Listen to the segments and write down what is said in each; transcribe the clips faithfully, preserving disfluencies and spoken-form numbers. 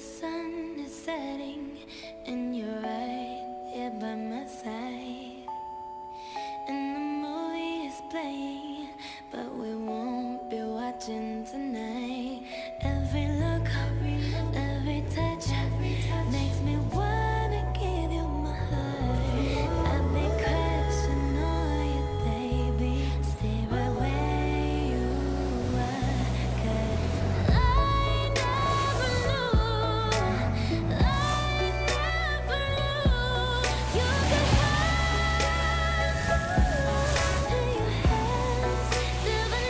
sun is setting, and you're right here by my side. And the movie is playing, but we won't be watching tonight. Every look, every, look, every touch, every touch makes me wanna give you my heart. I've been crushing on you, baby. Stay right where you are, 'cause I never knew, I never knew you could hold in your hands till the night I held you. You, my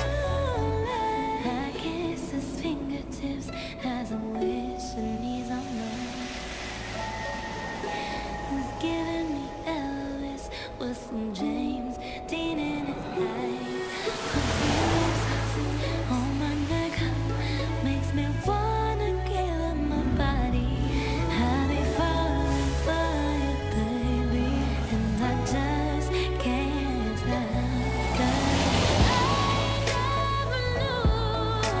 moonlight. I kiss his fingertips as I'm wishing he's on mine. He's giving me Elvis with some James Dean in his eyes. Puts his lips on my neck, makes me wanna give up my body. I'll be falling for you, baby, and I just can't stop. 'Cause I never knew, I never knew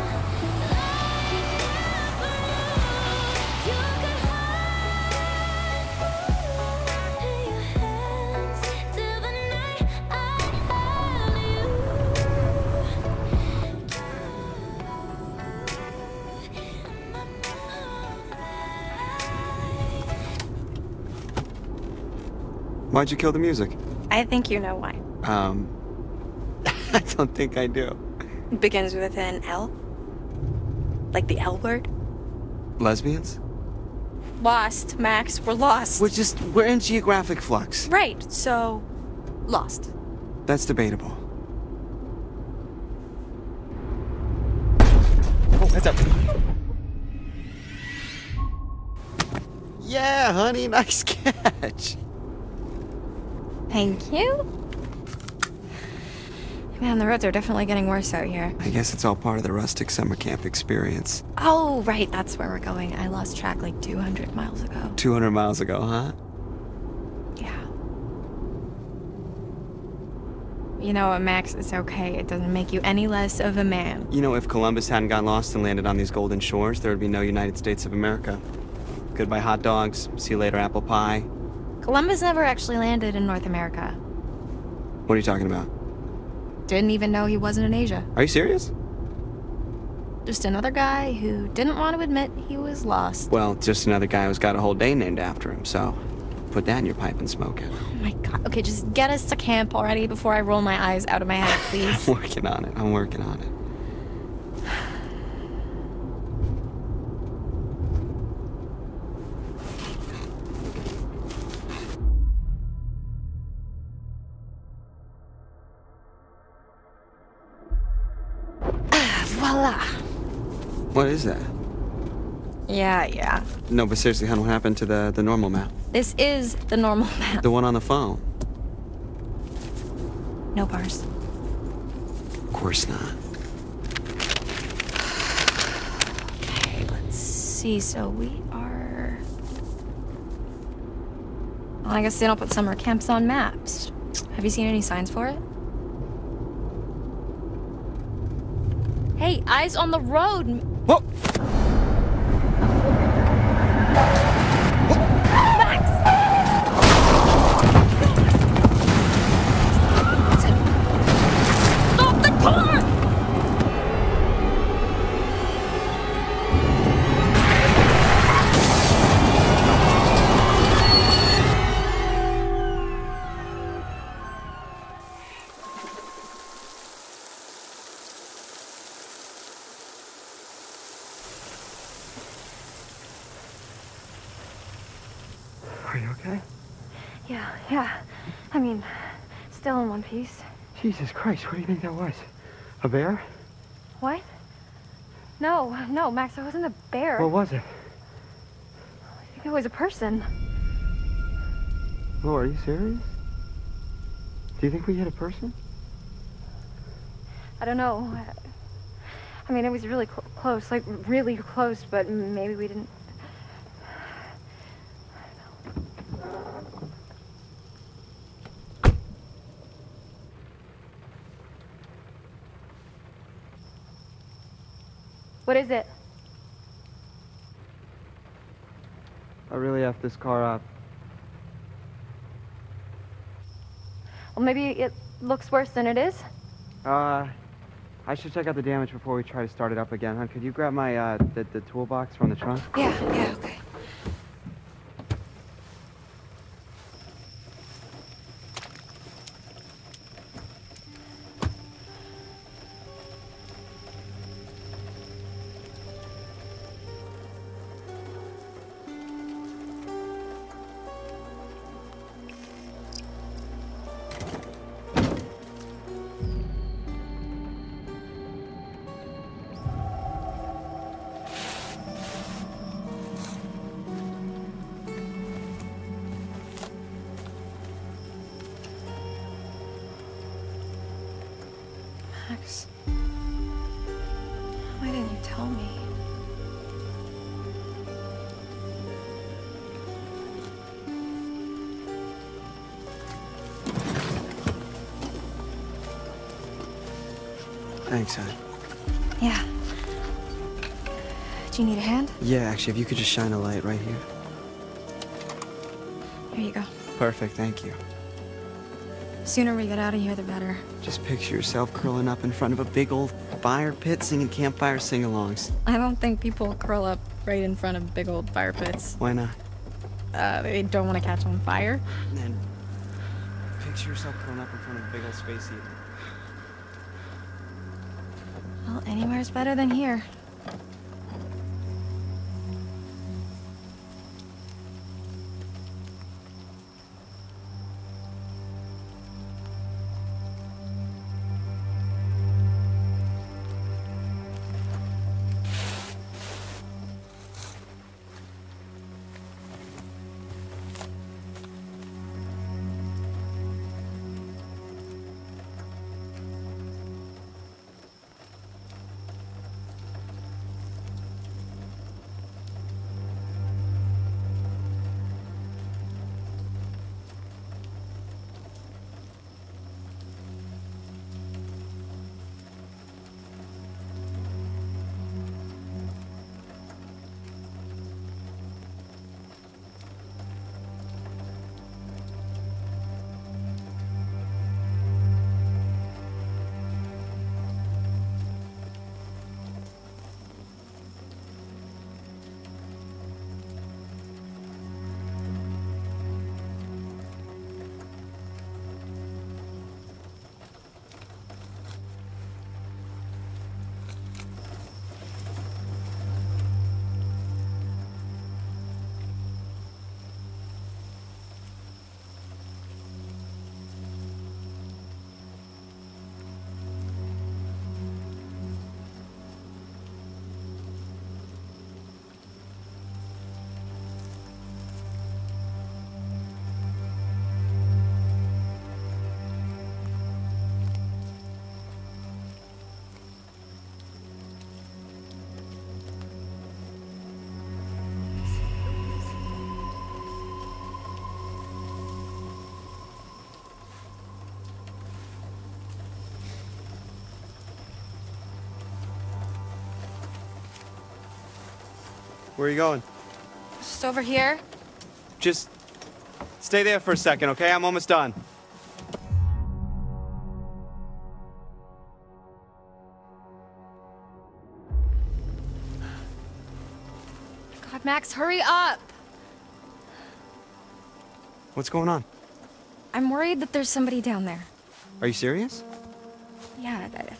you could hold in your hands till the night I held you. You, my moonlight. Why'd you kill the music? I think you know why. Um, I don't think I do. It begins with an L. Like the L word. Lesbians? Lost, Max. We're lost. We're just, we're in geographic flux. Right, so lost. That's debatable. Oh, heads up. Yeah, honey, nice catch. Thank you. Man, the roads are definitely getting worse out here. I guess it's all part of the rustic summer camp experience. Oh, right, that's where we're going. I lost track like two hundred miles ago. two hundred miles ago, huh? Yeah. You know what, Max? It's okay. It doesn't make you any less of a man. You know, if Columbus hadn't gotten lost and landed on these golden shores, there would be no United States of America. Goodbye hot dogs, see you later apple pie. Columbus never actually landed in North America. What are you talking about? Didn't even know he wasn't in Asia. Are you serious? Just another guy who didn't want to admit he was lost. Well, just another guy who's got a whole day named after him, so put that in your pipe and smoke it. Oh my God, okay, just get us to camp already before I roll my eyes out of my head, please. I'm working on it, I'm working on Voila. What is that? Yeah, yeah. No, but seriously, hon, what happened to the, the normal map? This is the normal map. The one on the phone. No bars. Of course not. Okay, let's see. So we are... Well, I guess they don't put summer camps on maps. Have you seen any signs for it? Hey, eyes on the road! Whoa! Max! Stop the car! Are you okay? Yeah, yeah. I mean, still in one piece. Jesus Christ, what do you think that was? A bear? What? No, no, Max, it wasn't a bear. What was it? I think it was a person. Laura, are you serious? Do you think we hit a person? I don't know. I mean, it was really cl- close, like really close, but maybe we didn't. What is it? I really effed this car up. Well, maybe it looks worse than it is. Uh, I should check out the damage before we try to start it up again, huh? Could you grab my, uh, the, the toolbox from the trunk? Yeah, yeah, okay. Thanks, hon. Yeah. Do you need a hand? Yeah, actually, if you could just shine a light right here. Here you go. Perfect, thank you. The sooner we get out of here, the better. Just picture yourself curling up in front of a big old fire pit singing campfire sing-alongs. I don't think people curl up right in front of big old fire pits. Why not? Uh, they don't want to catch on fire. And then picture yourself curling up in front of a big old space heater. Well, anywhere's better than here. Where are you going? Just over here. Just stay there for a second, okay? I'm almost done. God, Max, hurry up! What's going on? I'm worried that there's somebody down there. Are you serious? Yeah, that is.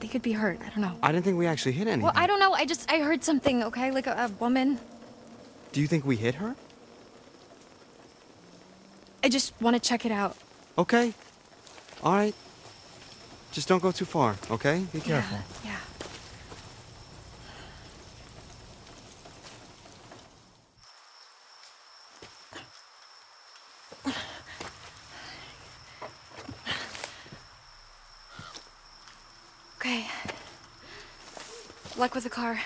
They could be hurt. I don't know. I didn't think we actually hit anything. Well, I don't know. I just, I heard something, okay? Like a, a woman. Do you think we hit her? I just want to check it out. Okay. All right. Just don't go too far, okay? Be careful. Yeah. Yeah. Good luck with the car.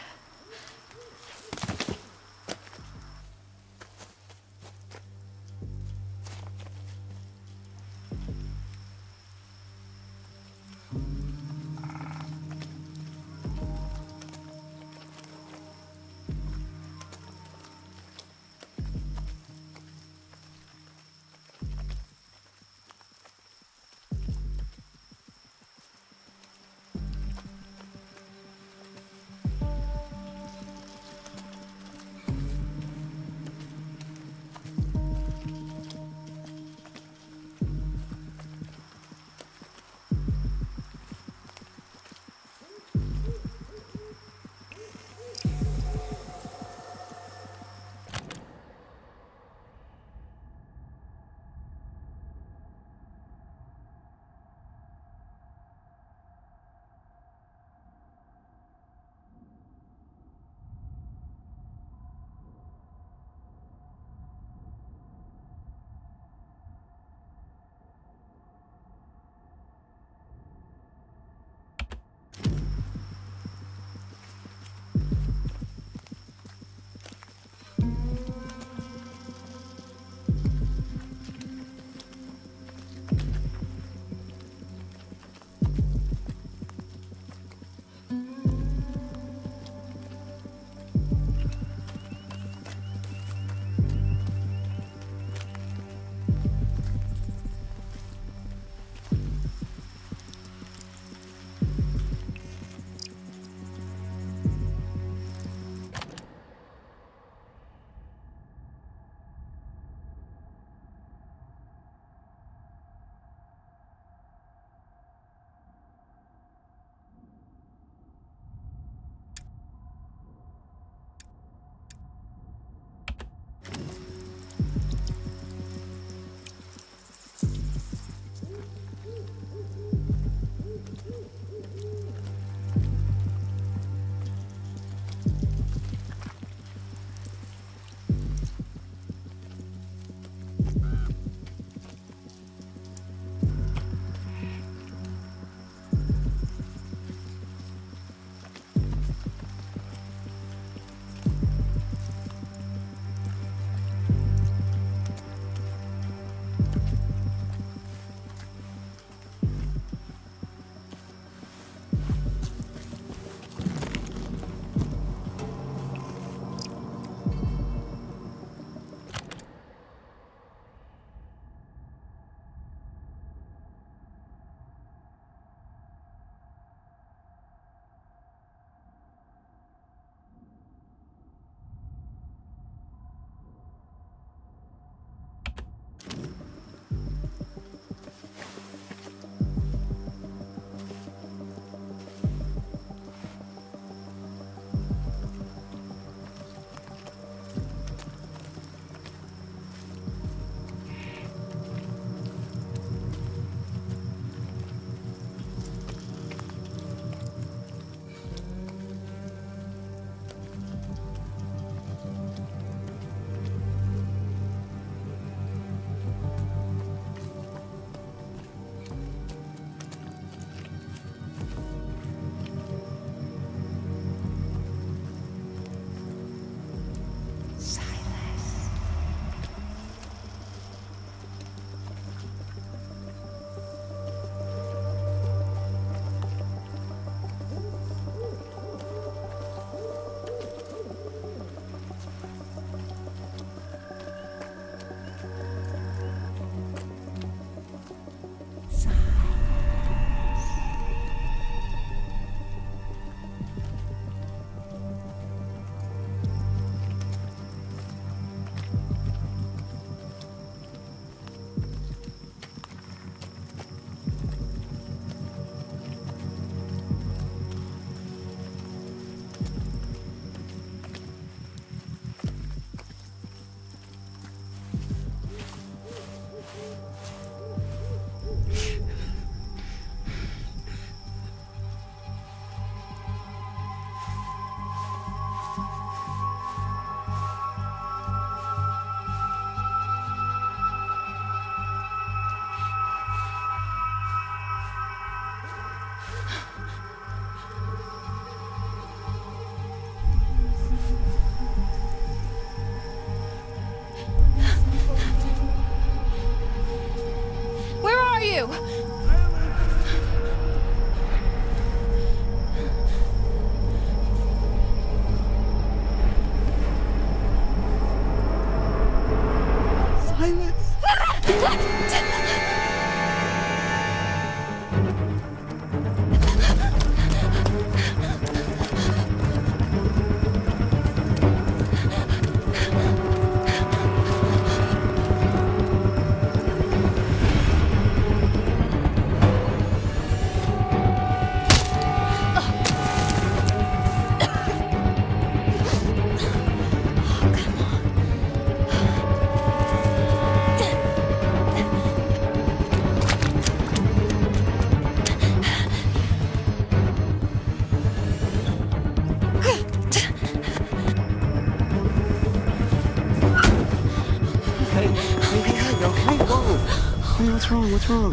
Hey, what's wrong? What's wrong?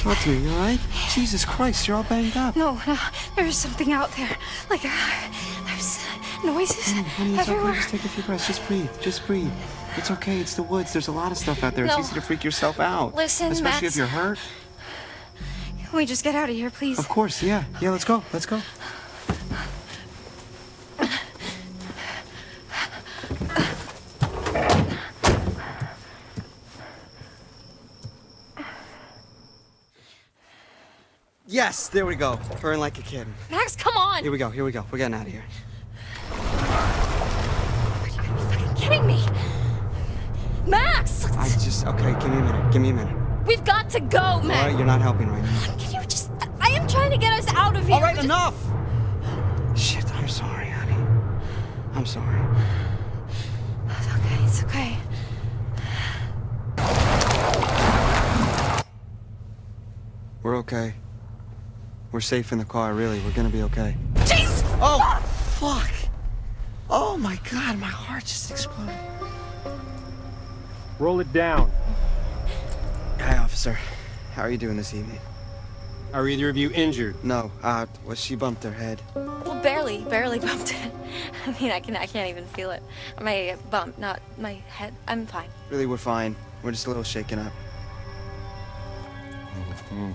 Talk to me, all right? Jesus Christ, you're all banged up. No, no, there's something out there. Like, uh, there's noises oh, honey, everywhere. Okay. Just take a few breaths. Just breathe. Just breathe. It's okay. It's the woods. There's a lot of stuff out there. No. It's easy to freak yourself out. Listen, especially Max, if you're hurt. Can we just get out of here, please? Of course, yeah. Yeah, let's go. Let's go. Yes, there we go. Burn like a kid. Max, come on! Here we go, here we go. We're getting out of here. Are you gonna be fucking kidding me? Max! I just, okay, give me a minute, give me a minute. We've got to go, Max! Alright, you're not helping right now. Can you just, I am trying to get us out of here. Alright, just... enough! Shit, I'm sorry, honey. I'm sorry. It's okay, it's okay. We're okay. We're safe in the car, really. We're gonna be okay. Jesus! Oh, fuck! Oh my God, my heart just exploded. Roll it down. Hi, officer. How are you doing this evening? Are either of you injured? No. Uh, well, she bumped her head. Well, barely, barely bumped it. I mean, I can, I can't even feel it. My bump, not my head. I'm fine. Really, we're fine. We're just a little shaken up. Mm-hmm.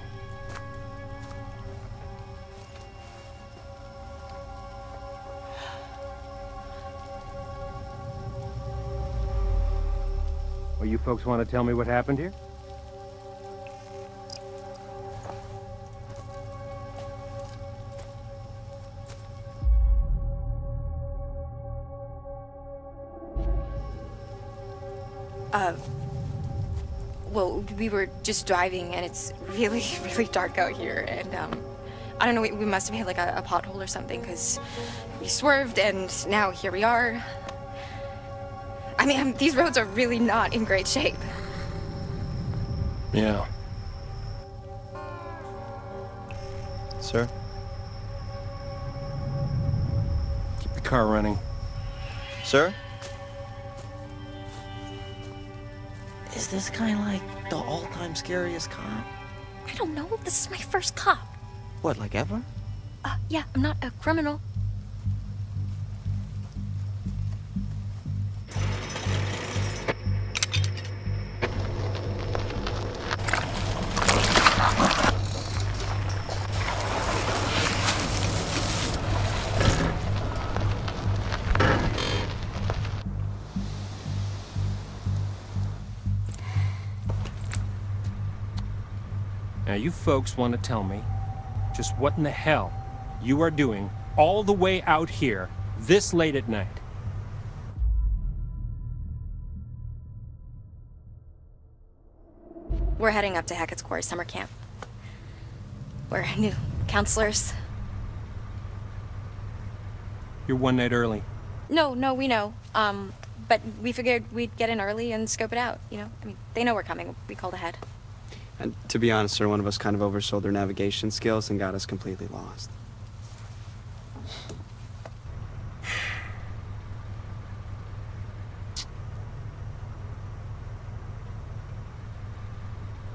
Well, you folks want to tell me what happened here? Uh, well, we were just driving, and it's really, really dark out here, and, um, I don't know, we, we must have hit, like, a, a pothole or something, because we swerved, and now here we are. I mean, these roads are really not in great shape. Yeah. Sir? Keep the car running. Sir? Is this kind of like the all-time scariest cop? I don't know. This is my first cop. What, like ever? Uh, yeah, I'm not a criminal. Now, you folks want to tell me just what in the hell you are doing all the way out here this late at night. We're heading up to Hackett's Quarry summer camp. We're new counselors. You're one night early. No, no, we know. Um, but we figured we'd get in early and scope it out, you know? I mean, they know we're coming. We called ahead. And to be honest, sir, one of us kind of oversold their navigation skills and got us completely lost.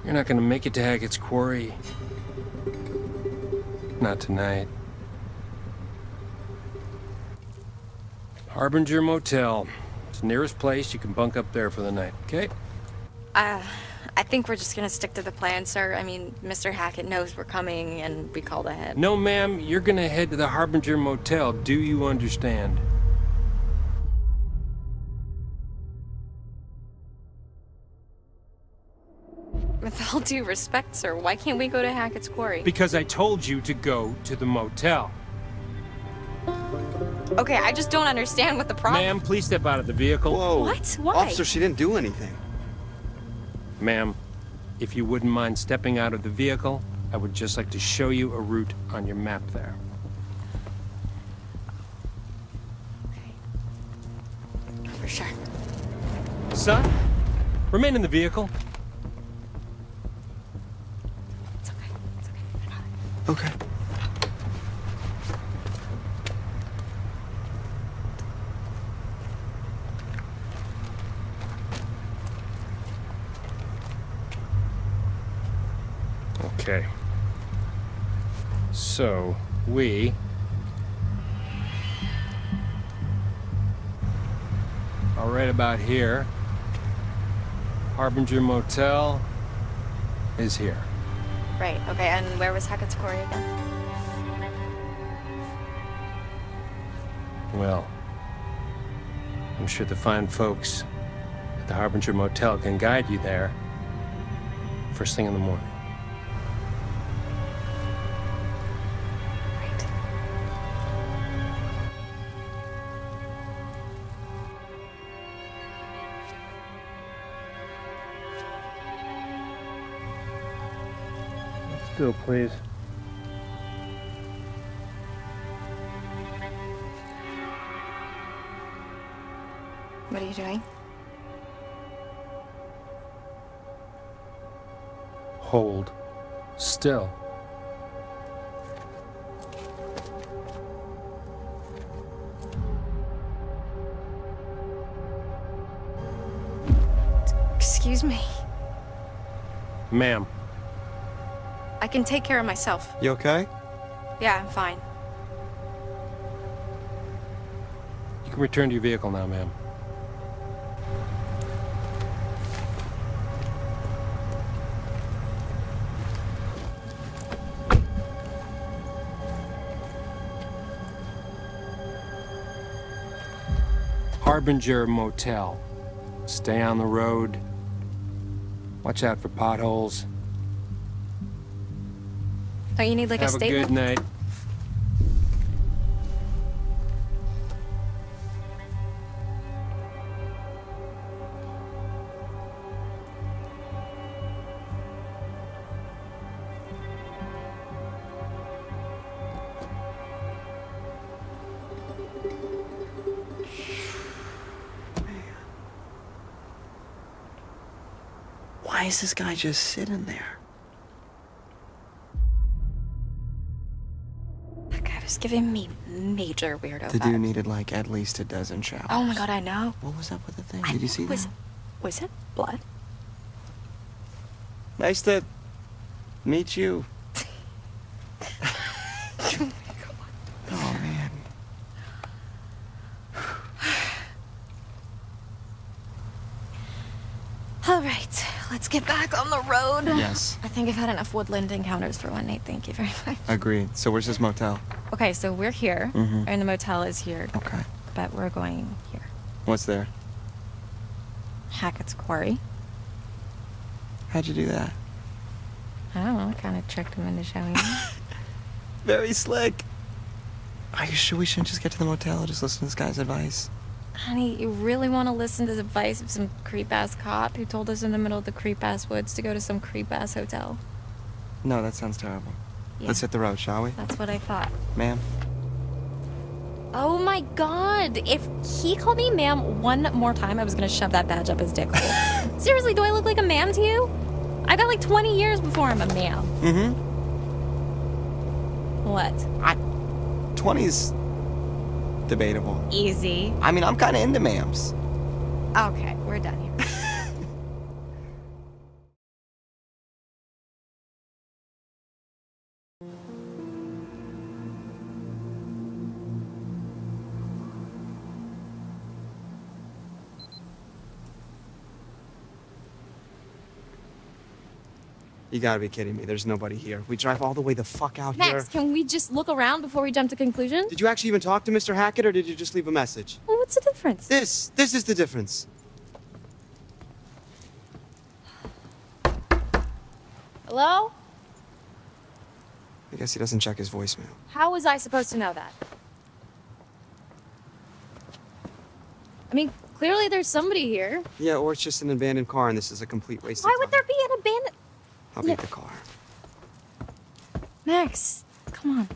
You're not going to make it to Hackett's Quarry. Not tonight. Harbinger Motel. It's the nearest place. You can bunk up there for the night, okay? Uh... I think we're just gonna stick to the plan, sir. I mean, Mister Hackett knows we're coming, and we called ahead. No, ma'am. You're gonna head to the Harbinger Motel. Do you understand? With all due respect, sir, why can't we go to Hackett's Quarry? Because I told you to go to the motel. Okay, I just don't understand what the problem... Ma'am, please step out of the vehicle. Whoa. What? Why? Officer, she didn't do anything. Ma'am, if you wouldn't mind stepping out of the vehicle, I would just like to show you a route on your map there. Okay. For sure. Son, remain in the vehicle. It's okay. It's okay. Okay. Okay. So, we are right about here. Harbinger Motel is here. Right, okay, and where was Hackett's Quarry again? Well, I'm sure the fine folks at the Harbinger Motel can guide you there first thing in the morning. Still, please. What are you doing? Hold still. Excuse me. Ma'am. I can take care of myself. You okay? Yeah, I'm fine. You can return to your vehicle now, ma'am. Harbinger Motel. Stay on the road. Watch out for potholes. Don't you need like a statement? Have a good night. Why is this guy just sitting there? It's giving me major weirdo vibes. The dude needed like at least a dozen showers. Oh my god, I know. What was up with the thing? Did you see that? Was it blood? Nice to meet you. Oh my god. Oh man. All right, let's get back on the road. Yes. I think I've had enough woodland encounters for one night. Thank you very much. Agreed. So where's this motel? Okay, so we're here, mm-hmm. and the motel is here. Okay. But we're going here. What's there? Hackett's Quarry. How'd you do that? I don't know, I kind of tricked him into showing me. Very slick. Are you sure we shouldn't just get to the motel and just listen to this guy's advice? Honey, you really want to listen to the advice of some creep-ass cop who told us in the middle of the creep-ass woods to go to some creep-ass hotel? No, that sounds terrible. Yeah. Let's hit the road, shall we? That's what I thought. Ma'am? Oh my god! If he called me ma'am one more time, I was gonna shove that badge up his dick hole. Seriously, do I look like a ma'am to you? I got like twenty years before I'm a ma'am. Mm-hmm. What? I... twenty's... debatable. Easy. I mean, I'm kinda into ma'ams. Okay, we're done here. You gotta be kidding me. There's nobody here. We drive all the way the fuck out Max, here. Max, can we just look around before we jump to conclusions? Did you actually even talk to Mister Hackett, or did you just leave a message? Well, what's the difference? This. This is the difference. Hello? I guess he doesn't check his voicemail. How was I supposed to know that? I mean, clearly there's somebody here. Yeah, or it's just an abandoned car, and this is a complete waste of time. Why would there be an abandoned... I'll get the car. Max, come on.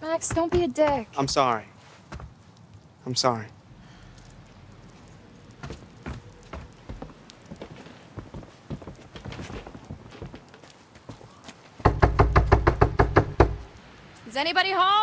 Max, don't be a dick. I'm sorry. I'm sorry. Is anybody home?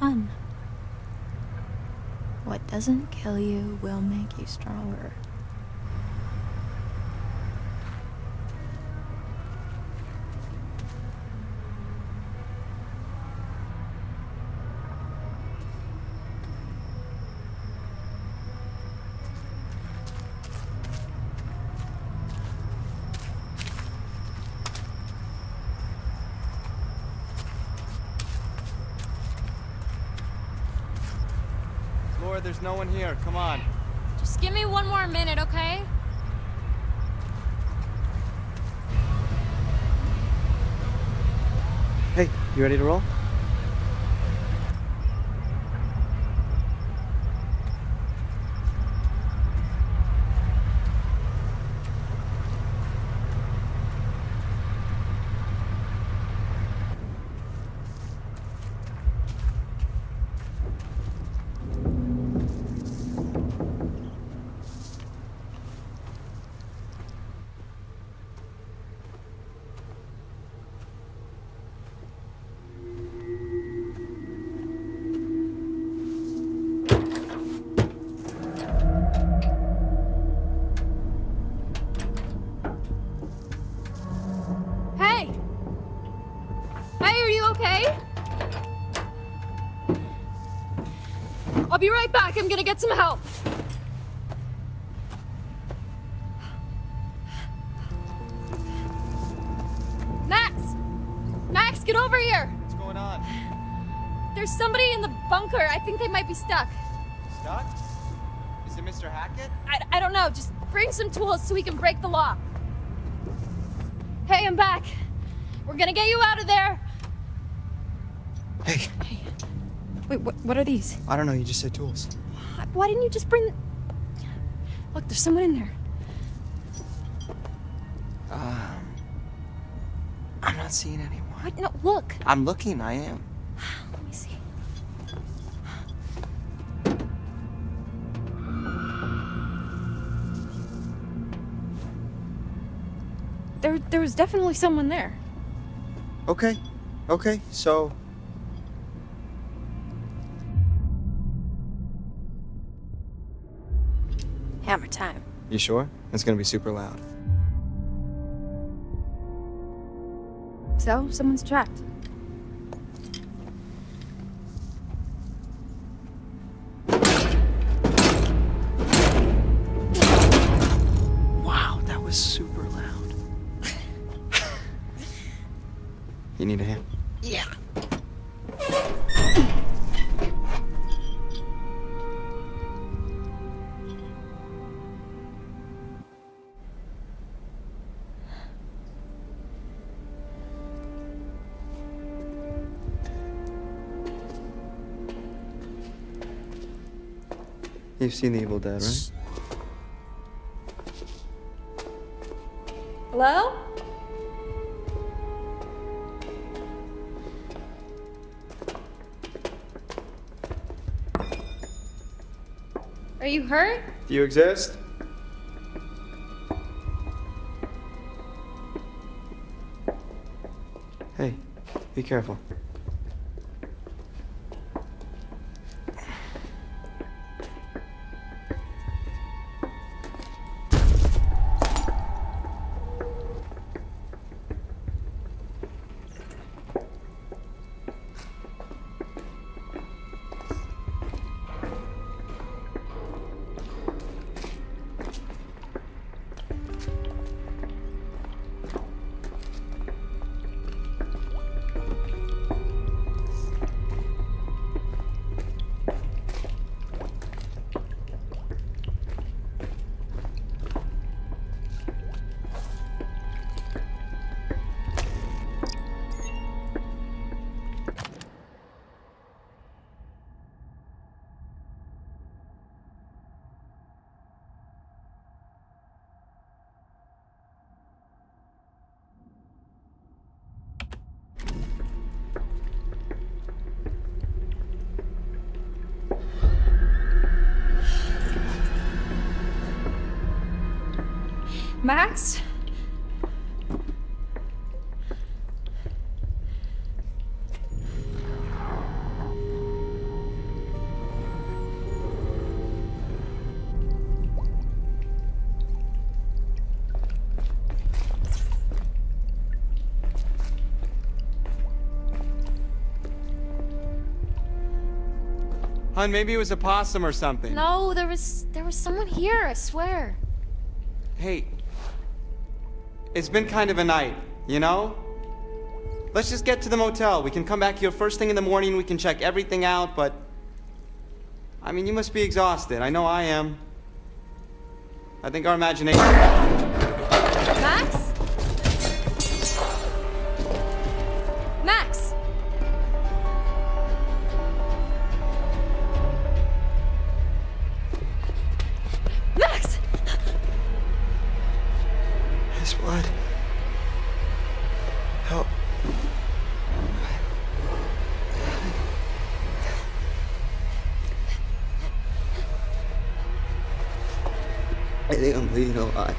fun. What doesn't kill you will make you stronger. There's no one here. Come on. Just give me one more minute, okay? Hey, you ready to roll? I'll be right back. I'm gonna get some help. Max! Max, get over here! What's going on? There's somebody in the bunker. I think they might be stuck. Stuck? Is it Mister Hackett? I, I don't know. Just bring some tools so we can break the lock. Hey, I'm back. We're gonna get you out of there. Hey. Hey. Wait, what, what are these? I don't know, you just said tools. Why didn't you just bring... Look, there's someone in there. Um... I'm not seeing anyone. What? No, look! I'm looking, I am. Let me see. There, there was definitely someone there. Okay, okay, so... Hammer time. You sure? It's gonna be super loud. So, someone's trapped. Wow, that was super loud. You need a hand? Yeah. You've seen The Evil Dead, right? Hello? Are you hurt? Do you exist? Hey, be careful. Max? Hun, maybe it was a possum or something. No, there was there was someone here, I swear. Hey, it's been kind of a night, you know? Let's just get to the motel. We can come back here first thing in the morning. We can check everything out, but... I mean, you must be exhausted. I know I am. I think our imagination... Max? Max! Max! His blood. Help. I think I'm bleeding a lot.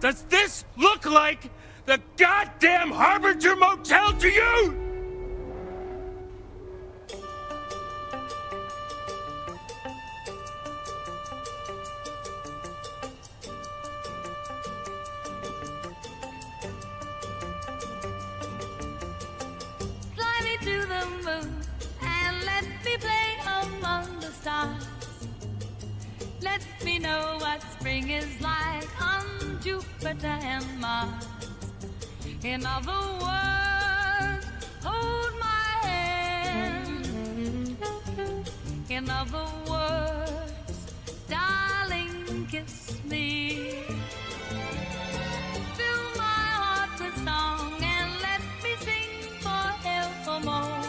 Does this look like the goddamn Harbinger Motel to you? Fly me to the moon and let me play among the stars. Let me know what spring is like on Jupiter and Mars. In other words, hold my hand. In other words, darling, kiss me. Fill my heart with song and let me sing forevermore.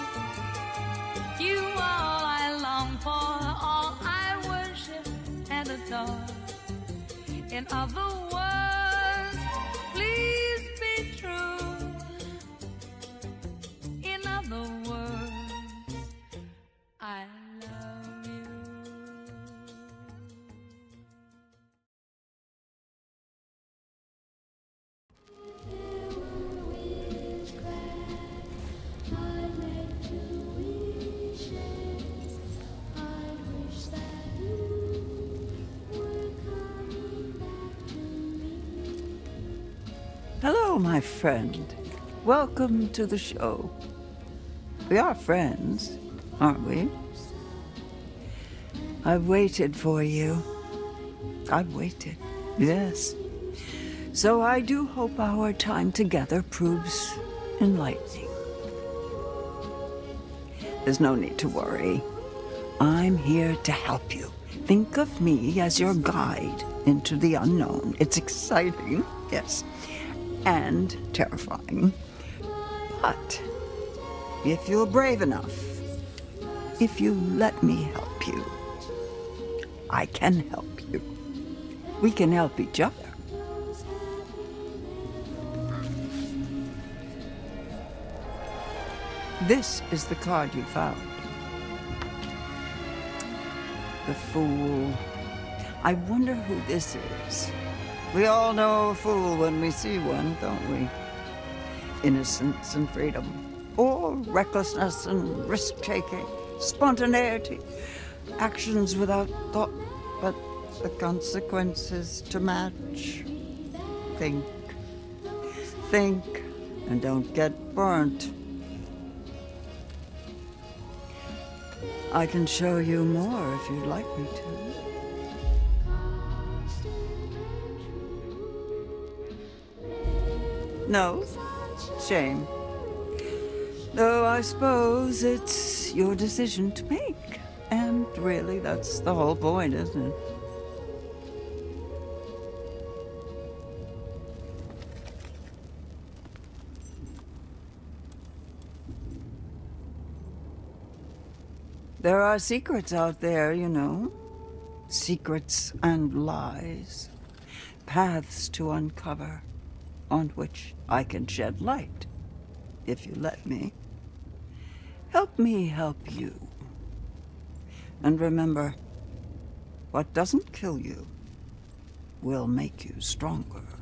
You are all I long for, all I worship and adore. In other words, hello, my friend. Welcome to the show. We are friends, aren't we? I've waited for you. I've waited, yes. So I do hope our time together proves enlightening. There's no need to worry. I'm here to help you. Think of me as your guide into the unknown. It's exciting, yes. And terrifying. But if you're brave enough, if you let me help you, I can help you. We can help each other. This is the card you found. The Fool. I wonder who this is. We all know a fool when we see one, don't we? Innocence and freedom, or recklessness and risk-taking, spontaneity, actions without thought, but the consequences to match. Think, think, and don't get burnt. I can show you more if you'd like me to. No, shame. Though I suppose it's your decision to make. And really, that's the whole point, isn't it? There are secrets out there, you know. Secrets and lies. Paths to uncover, on which I can shed light, if you let me. Help me help you. And remember, what doesn't kill you will make you stronger.